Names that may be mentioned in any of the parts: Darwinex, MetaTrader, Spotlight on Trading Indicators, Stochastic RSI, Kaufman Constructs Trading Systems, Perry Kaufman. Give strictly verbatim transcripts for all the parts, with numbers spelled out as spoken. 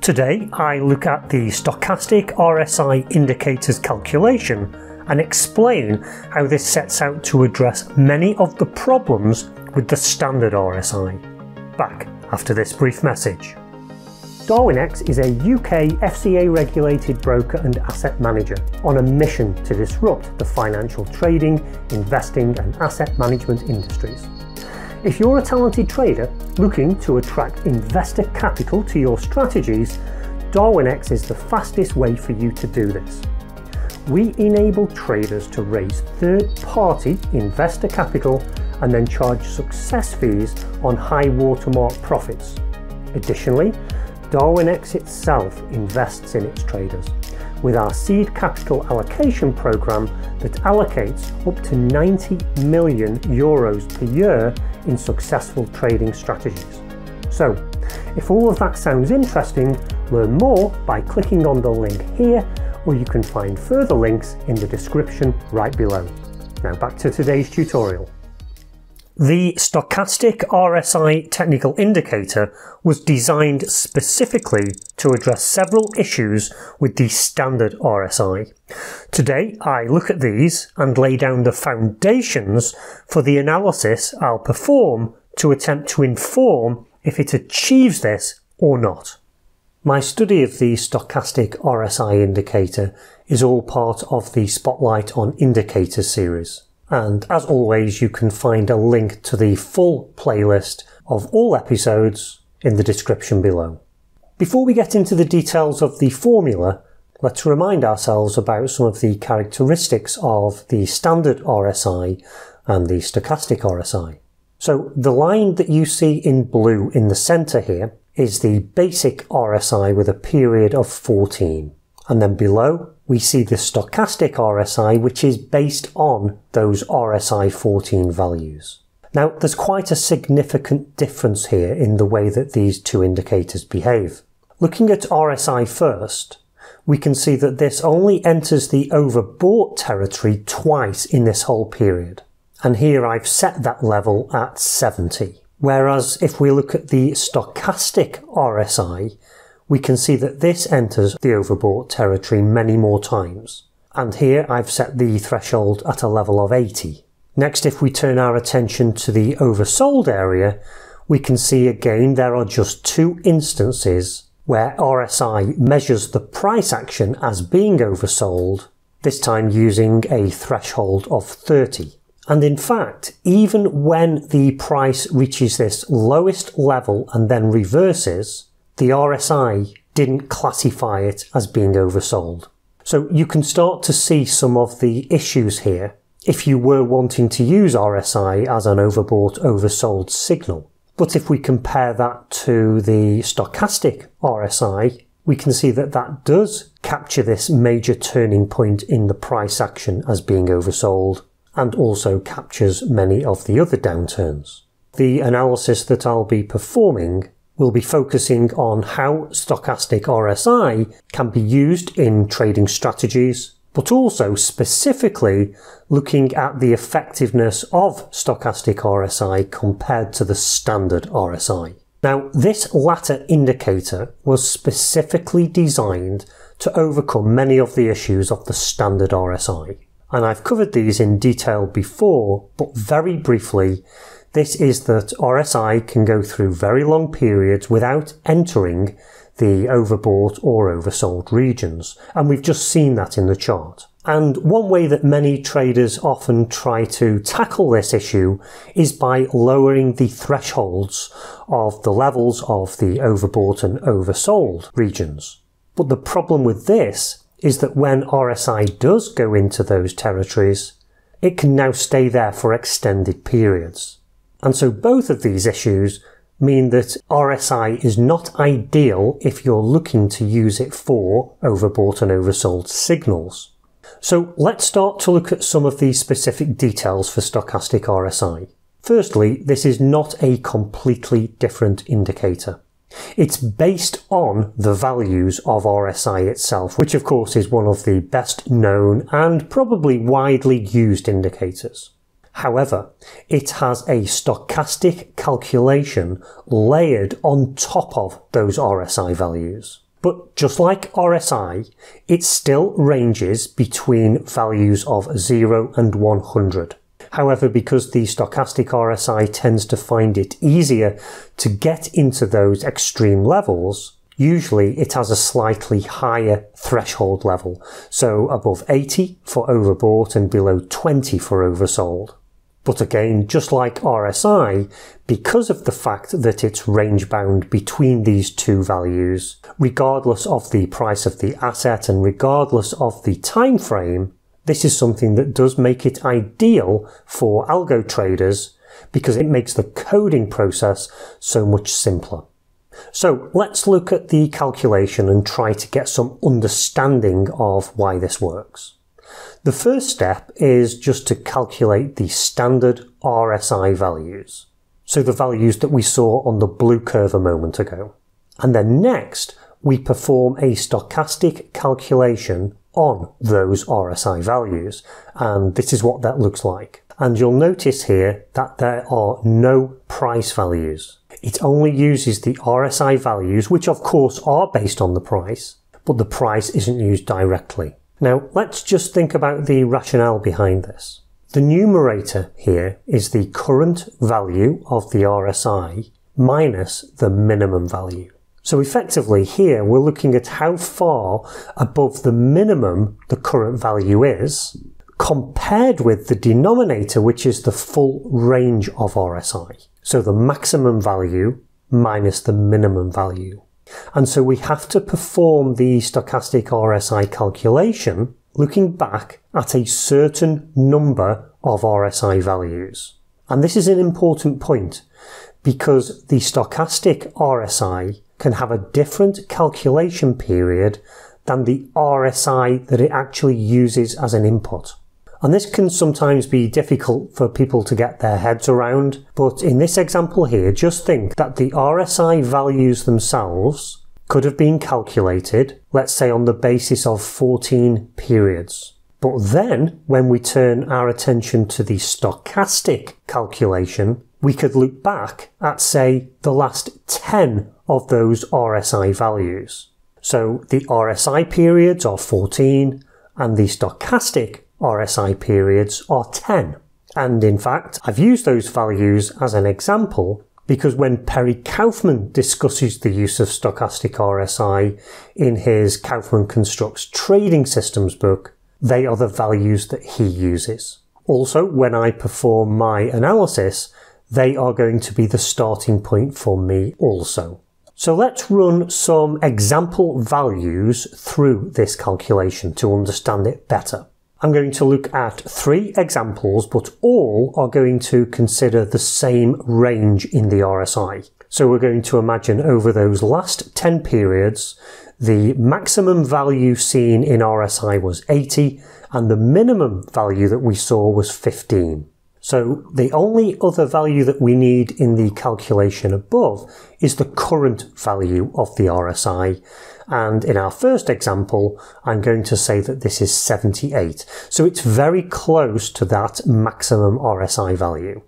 Today I look at the stochastic R S I indicators calculation and explain how this sets out to address many of the problems with the standard R S I. Back after this brief message. Darwinex is a U K F C A-regulated broker and asset manager on a mission to disrupt the financial trading, investing and asset management industries. If you're a talented trader looking to attract investor capital to your strategies, Darwinex is the fastest way for you to do this. We enable traders to raise third-party investor capital and then charge success fees on high watermark profits. Additionally, Darwinex itself invests in its traders with our seed capital allocation program that allocates up to ninety million euros per year in successful trading strategies. So, if all of that sounds interesting, learn more by clicking on the link here, or you can find further links in the description right below. Now back to today's tutorial. The stochastic R S I technical indicator was designed specifically to address several issues with the standard R S I. Today I look at these and lay down the foundations for the analysis I'll perform to attempt to inform if it achieves this or not. My study of the stochastic R S I indicator is all part of the Spotlight on Indicators series. And as always, you can find a link to the full playlist of all episodes in the description below. Before we get into the details of the formula, let's remind ourselves about some of the characteristics of the standard R S I and the stochastic R S I. So the line that you see in blue in the centre here is the basic R S I with a period of fourteen. And then below, we see the stochastic R S I, which is based on those R S I fourteen values. Now, there's quite a significant difference here in the way that these two indicators behave. Looking at R S I first, we can see that this only enters the overbought territory twice in this whole period. And here I've set that level at seventy. Whereas if we look at the stochastic R S I, we can see that this enters the overbought territory many more times. And here I've set the threshold at a level of eighty. Next, if we turn our attention to the oversold area, we can see again there are just two instances where R S I measures the price action as being oversold, this time using a threshold of thirty. And in fact, even when the price reaches this lowest level and then reverses, the R S I didn't classify it as being oversold. So you can start to see some of the issues here if you were wanting to use R S I as an overbought oversold signal. But if we compare that to the stochastic R S I, we can see that that does capture this major turning point in the price action as being oversold, and also captures many of the other downturns. The analysis that I'll be performing we'll be focusing on how stochastic R S I can be used in trading strategies, but also specifically looking at the effectiveness of stochastic R S I compared to the standard R S I. Now, this latter indicator was specifically designed to overcome many of the issues of the standard R S I. And I've covered these in detail before, but very briefly, this is that R S I can go through very long periods without entering the overbought or oversold regions, and we've just seen that in the chart. And one way that many traders often try to tackle this issue is by lowering the thresholds of the levels of the overbought and oversold regions. But the problem with this is that when R S I does go into those territories, it can now stay there for extended periods. And so both of these issues mean that R S I is not ideal if you're looking to use it for overbought and oversold signals. So let's start to look at some of the specific details for stochastic R S I. Firstly, this is not a completely different indicator. It's based on the values of R S I itself, which of course is one of the best known and probably widely used indicators. However, it has a stochastic calculation layered on top of those R S I values. But just like R S I, it still ranges between values of zero and one hundred. However, because the stochastic R S I tends to find it easier to get into those extreme levels, usually it has a slightly higher threshold level, so above eighty for overbought and below twenty for oversold. But again, just like R S I, because of the fact that it's range-bound between these two values, regardless of the price of the asset and regardless of the time frame, this is something that does make it ideal for algo traders because it makes the coding process so much simpler. So let's look at the calculation and try to get some understanding of why this works. The first step is just to calculate the standard R S I values, so the values that we saw on the blue curve a moment ago. And then next, we perform a stochastic calculation on those R S I values, and this is what that looks like. And you'll notice here that there are no price values. It only uses the R S I values, which of course are based on the price, but the price isn't used directly. Now let's just think about the rationale behind this. The numerator here is the current value of the R S I minus the minimum value. So effectively here we're looking at how far above the minimum the current value is, compared with the denominator, which is the full range of R S I. So the maximum value minus the minimum value. And so we have to perform the stochastic R S I calculation looking back at a certain number of R S I values. And this is an important point because the stochastic R S I can have a different calculation period than the R S I that it actually uses as an input. And this can sometimes be difficult for people to get their heads around, but in this example here, just think that the R S I values themselves could have been calculated, let's say on the basis of fourteen periods. But then, when we turn our attention to the stochastic calculation, we could look back at, say, the last ten of those R S I values. So the R S I periods are fourteen, and the stochastic R S I periods are ten. And in fact, I've used those values as an example because when Perry Kaufman discusses the use of stochastic R S I in his Kaufman Constructs Trading Systems book, they are the values that he uses. Also, when I perform my analysis, they are going to be the starting point for me also. So let's run some example values through this calculation to understand it better. I'm going to look at three examples, but all are going to consider the same range in the R S I. So we're going to imagine over those last ten periods, the maximum value seen in R S I was eighty, and the minimum value that we saw was fifteen. So the only other value that we need in the calculation above is the current value of the R S I. And in our first example, I'm going to say that this is seventy-eight. So it's very close to that maximum R S I value.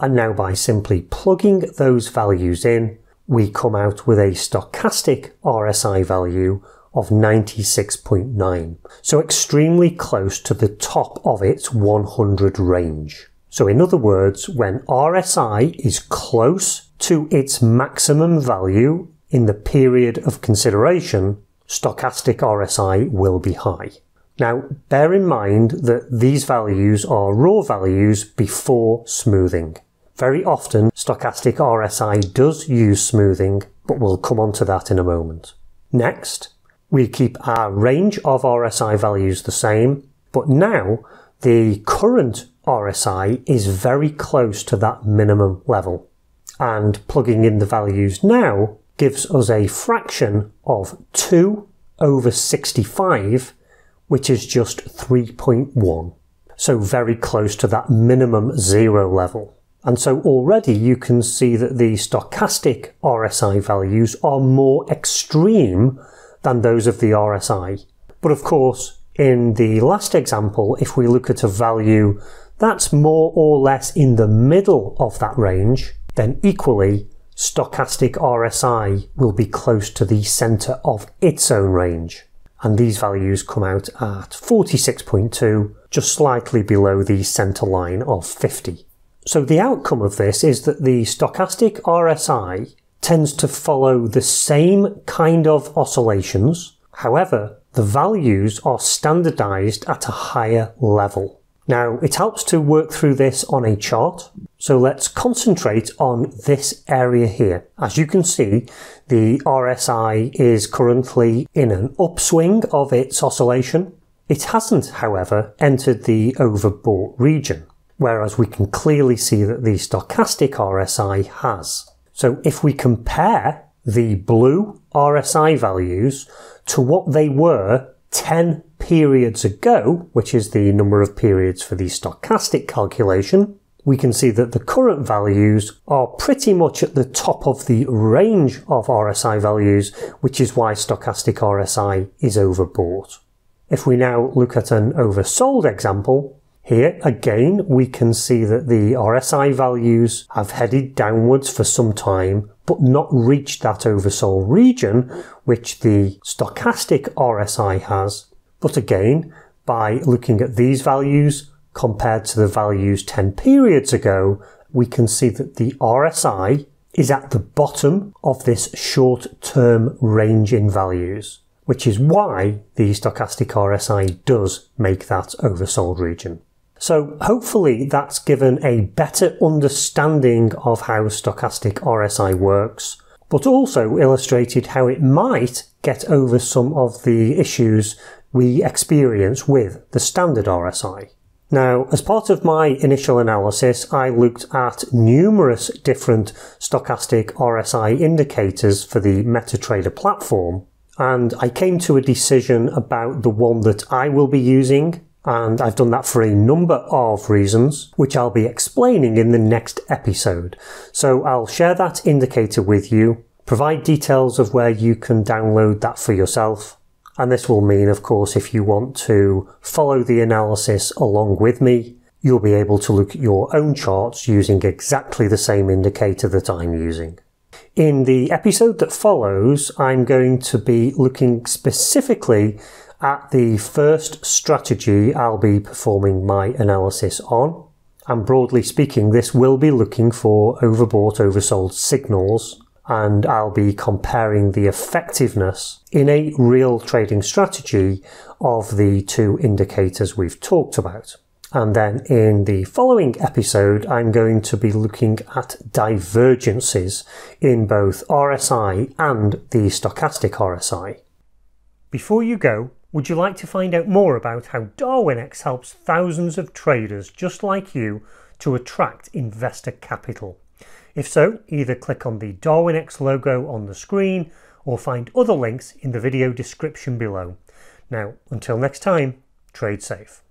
And now by simply plugging those values in, we come out with a stochastic R S I value of ninety-six point nine. So extremely close to the top of its one hundred range. So in other words, when R S I is close to its maximum value in the period of consideration, stochastic R S I will be high. Now, bear in mind that these values are raw values before smoothing. Very often, stochastic R S I does use smoothing, but we'll come on to that in a moment. Next, we keep our range of R S I values the same, but now the current R S I is very close to that minimum level, and plugging in the values now gives us a fraction of two over sixty-five, which is just three point one. So very close to that minimum zero level. And so already you can see that the stochastic R S I values are more extreme than those of the R S I. But of course, in the last example, if we look at a value that's more or less in the middle of that range, then equally, stochastic R S I will be close to the centre of its own range, and these values come out at forty-six point two, just slightly below the centre line of fifty. So the outcome of this is that the stochastic R S I tends to follow the same kind of oscillations, however the values are standardised at a higher level. Now, it helps to work through this on a chart, so let's concentrate on this area here. As you can see, the R S I is currently in an upswing of its oscillation. It hasn't, however, entered the overbought region, whereas we can clearly see that the stochastic R S I has. So if we compare the blue R S I values to what they were ten periods ago, which is the number of periods for the stochastic calculation, we can see that the current values are pretty much at the top of the range of R S I values, which is why stochastic R S I is overbought. If we now look at an oversold example, here again we can see that the R S I values have headed downwards for some time, but not reached that oversold region, which the stochastic R S I has. But again, by looking at these values compared to the values ten periods ago, we can see that the R S I is at the bottom of this short-term range in values, which is why the stochastic R S I does make that oversold region. So hopefully that's given a better understanding of how stochastic R S I works, but also illustrated how it might get over some of the issues we experience with the standard R S I. Now, as part of my initial analysis, I looked at numerous different stochastic R S I indicators for the MetaTrader platform, and I came to a decision about the one that I will be using, and I've done that for a number of reasons, which I'll be explaining in the next episode. So I'll share that indicator with you, provide details of where you can download that for yourself, and this will mean, of course, if you want to follow the analysis along with me, you'll be able to look at your own charts using exactly the same indicator that I'm using. In the episode that follows, I'm going to be looking specifically at the first strategy I'll be performing my analysis on, and broadly speaking this will be looking for overbought oversold signals, and I'll be comparing the effectiveness in a real trading strategy of the two indicators we've talked about. And then in the following episode, I'm going to be looking at divergences in both R S I and the stochastic R S I. Before you go, would you like to find out more about how Darwinex helps thousands of traders just like you to attract investor capital? If so, either click on the Darwinex logo on the screen or find other links in the video description below. Now, until next time, trade safe.